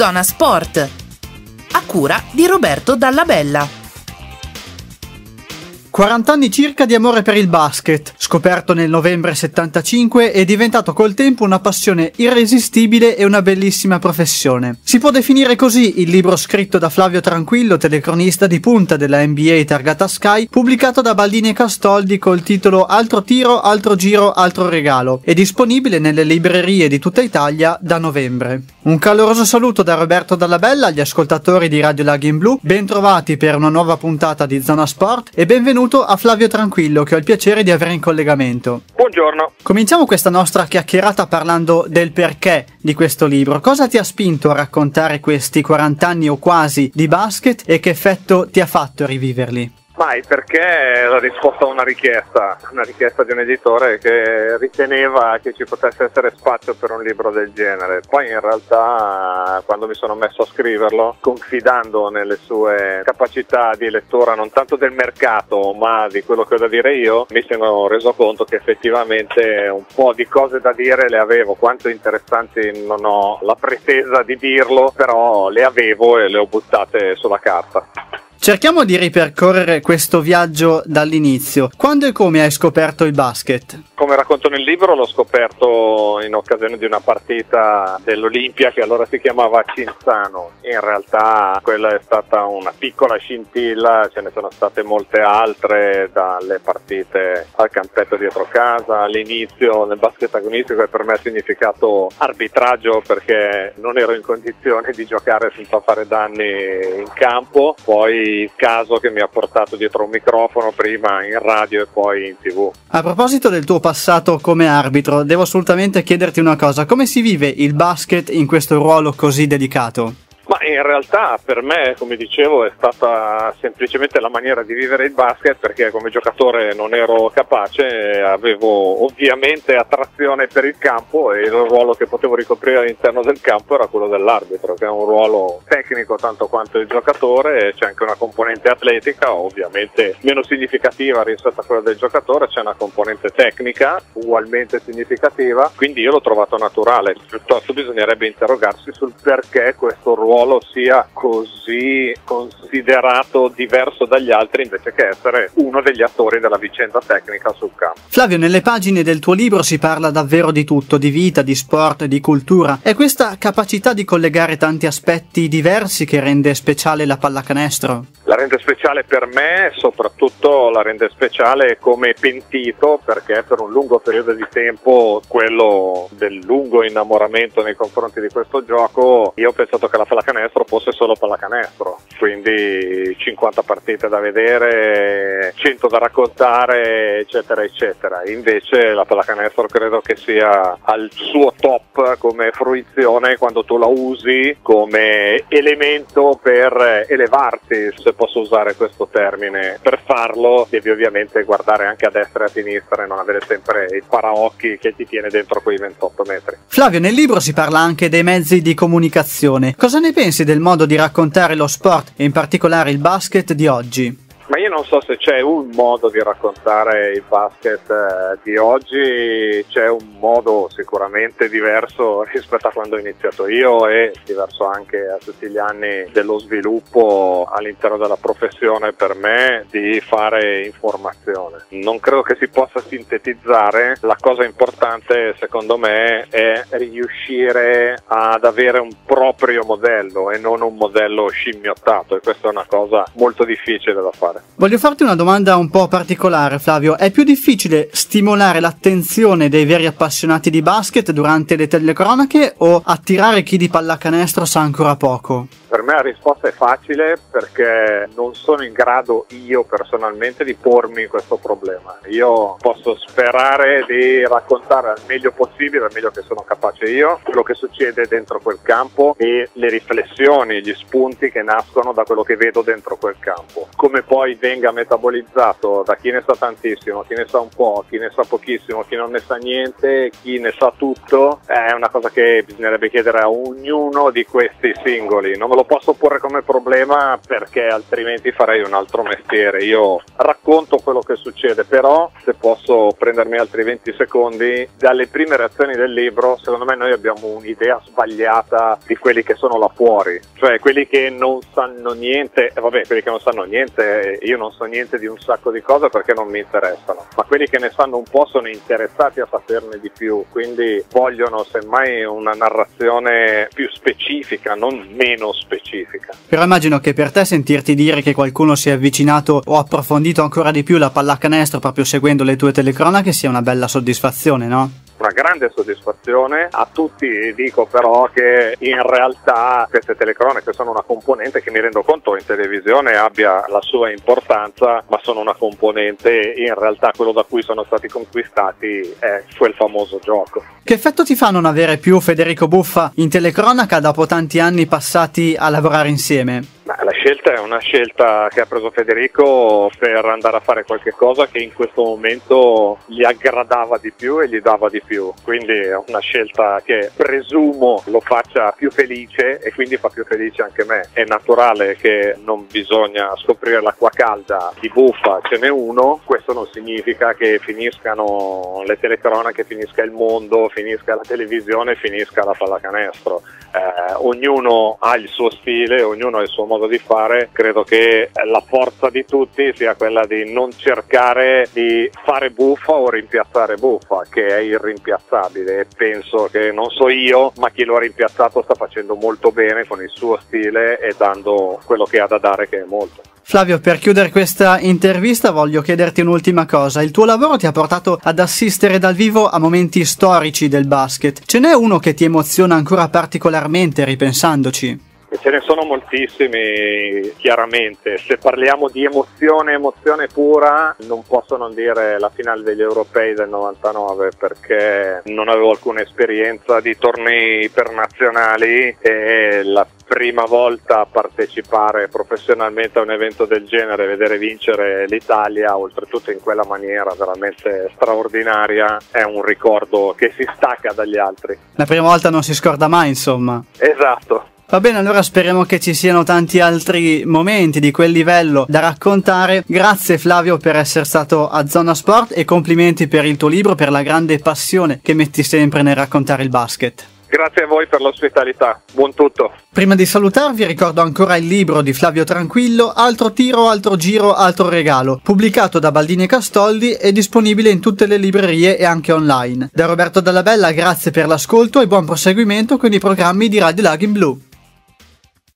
Zona Sport, a cura di Roberto Dalla Bella. 40 anni circa di amore per il basket, scoperto nel novembre 75 e diventato col tempo una passione irresistibile e una bellissima professione. Si può definire così il libro scritto da Flavio Tranquillo, telecronista di punta della NBA targata Sky, pubblicato da Baldini e Castoldi col titolo Altro tiro, altro giro, altro regalo, e disponibile nelle librerie di tutta Italia da novembre. Un caloroso saluto da Roberto Dalla Bella agli ascoltatori di Radio Laghi in Blu, ben trovati per una nuova puntata di Zona Sport e benvenuti a Flavio Tranquillo, che ho il piacere di avere in collegamento. Buongiorno. Cominciamo questa nostra chiacchierata parlando del perché di questo libro. Cosa ti ha spinto a raccontare questi 40 anni o quasi di basket e che effetto ti ha fatto riviverli? Ma il perché è la risposta a una richiesta di un editore che riteneva che ci potesse essere spazio per un libro del genere. Poi in realtà, quando mi sono messo a scriverlo, confidando nelle sue capacità di lettura non tanto del mercato ma di quello che ho da dire io, mi sono reso conto che effettivamente un po' di cose da dire le avevo. Quanto interessanti non ho la pretesa di dirlo, però le avevo e le ho buttate sulla carta. Cerchiamo di ripercorrere questo viaggio dall'inizio. Quando e come hai scoperto il basket? Come racconto nel libro, l'ho scoperto in occasione di una partita dell'Olimpia che allora si chiamava Cinzano. In realtà quella è stata una piccola scintilla, ce ne sono state molte altre, dalle partite al campetto dietro casa, all'inizio nel basket agonistico, che per me ha significato arbitraggio perché non ero in condizione di giocare senza fare danni in campo, poi il caso che mi ha portato dietro un microfono, prima in radio e poi in TV. A proposito del tuo passato come arbitro, devo assolutamente chiederti una cosa: come si vive il basket in questo ruolo così delicato? Ma in realtà per me, come dicevo, è stata semplicemente la maniera di vivere il basket, perché come giocatore non ero capace, avevo ovviamente attrazione per il campo e il ruolo che potevo ricoprire all'interno del campo era quello dell'arbitro, che è un ruolo tecnico tanto quanto il giocatore. C'è anche una componente atletica, ovviamente meno significativa rispetto a quella del giocatore, c'è una componente tecnica ugualmente significativa, quindi io l'ho trovato naturale. Piuttosto bisognerebbe interrogarsi sul perché questo ruolo sia così considerato diverso dagli altri invece che essere uno degli attori della vicenda tecnica sul campo. Flavio, nelle pagine del tuo libro si parla davvero di tutto, di vita, di sport, di cultura. È questa capacità di collegare tanti aspetti diversi che rende speciale la pallacanestro? La rende speciale per me, soprattutto la rende speciale come pentito, perché per un lungo periodo di tempo, quello del lungo innamoramento nei confronti di questo gioco, io ho pensato che la pallacanestro fosse solo pallacanestro, quindi 50 partite da vedere, 100 da raccontare, eccetera eccetera. Invece la pallacanestro credo che sia al suo top come fruizione quando tu la usi come elemento per elevarti, se posso usare questo termine. Per farlo devi ovviamente guardare anche a destra e a sinistra e non avere sempre il paraocchi che ti tiene dentro quei 28 metri. Flavio, nel libro si parla anche dei mezzi di comunicazione. Cosa ne pensi del modo di raccontare lo sport e in particolare il basket di oggi? Ma io non so se c'è un modo di raccontare il basket di oggi. C'è un modo sicuramente diverso rispetto a quando ho iniziato io e diverso anche a tutti gli anni dello sviluppo all'interno della professione, per me, di fare informazione. Non credo che si possa sintetizzare. La cosa importante secondo me è riuscire ad avere un proprio modello e non un modello scimmiottato, e questa è una cosa molto difficile da fare. Voglio farti una domanda un po' particolare, Flavio. È più difficile stimolare l'attenzione dei veri appassionati di basket durante le telecronache o attirare chi di pallacanestro sa ancora poco? Per me la risposta è facile, perché non sono in grado io personalmente di pormi questo problema. Io posso sperare di raccontare al meglio possibile, al meglio che sono capace io, quello che succede dentro quel campo e le riflessioni, gli spunti che nascono da quello che vedo dentro quel campo. Come poi venga metabolizzato da chi ne sa tantissimo, chi ne sa un po', chi ne sa pochissimo, chi non ne sa niente, chi ne sa tutto, è una cosa che bisognerebbe chiedere a ognuno di questi singoli. Non me lo posso porre come problema perché altrimenti farei un altro mestiere. Io racconto quello che succede, però se posso prendermi altri 20 secondi, dalle prime reazioni del libro secondo me noi abbiamo un'idea sbagliata di quelli che sono là fuori, cioè quelli che non sanno niente, vabbè, quelli che non sanno niente, io non so niente di un sacco di cose perché non mi interessano, ma quelli che ne sanno un po' sono interessati a saperne di più, quindi vogliono semmai una narrazione più specifica, non meno specifica. Però immagino che per te sentirti dire che qualcuno si è avvicinato o approfondito ancora di più la pallacanestro proprio seguendo le tue telecronache sia una bella soddisfazione, no? Una grande soddisfazione. A tutti dico però che in realtà queste telecronache sono una componente che, mi rendo conto, in televisione abbia la sua importanza, ma sono una componente, e in realtà quello da cui sono stati conquistati è quel famoso gioco. Che effetto ti fa non avere più Federico Buffa in telecronaca dopo tanti anni passati a lavorare insieme? La scelta è una scelta che ha preso Federico per andare a fare qualche cosa che in questo momento gli aggradava di più e gli dava di più, quindi è una scelta che presumo lo faccia più felice e quindi fa più felice anche me. È naturale che non bisogna scoprire l'acqua calda, di Buffa ce n'è uno, questo non significa che finiscano le telecronache, finisca il mondo, finisca la televisione, finisca la pallacanestro. Ognuno ha il suo stile, ognuno ha il suo modo di fare. Credo che la forza di tutti sia quella di non cercare di fare Buffa o rimpiazzare Buffa, che è irrimpiazzabile, e penso che, non so io, ma chi lo ha rimpiazzato sta facendo molto bene con il suo stile e dando quello che ha da dare, che è molto. Flavio, per chiudere questa intervista voglio chiederti un'ultima cosa. Il tuo lavoro ti ha portato ad assistere dal vivo a momenti storici del basket. Ce n'è uno che ti emoziona ancora particolarmente ripensandoci? Ce ne sono moltissimi, chiaramente. Se parliamo di emozione, emozione pura, non posso non dire la finale degli europei del 99, perché non avevo alcuna esperienza di tornei internazionali e la prima volta a partecipare professionalmente a un evento del genere, vedere vincere l'Italia, oltretutto in quella maniera veramente straordinaria, è un ricordo che si stacca dagli altri. La prima volta non si scorda mai, insomma. Esatto. Va bene, allora speriamo che ci siano tanti altri momenti di quel livello da raccontare. Grazie Flavio per essere stato a Zona Sport e complimenti per il tuo libro, per la grande passione che metti sempre nel raccontare il basket. Grazie a voi per l'ospitalità, buon tutto. Prima di salutarvi ricordo ancora il libro di Flavio Tranquillo, Altro tiro, altro giro, altro regalo, pubblicato da Baldini e Castoldi e disponibile in tutte le librerie e anche online. Da Roberto Dalla Bella grazie per l'ascolto e buon proseguimento con i programmi di Radio Laghi in Blu.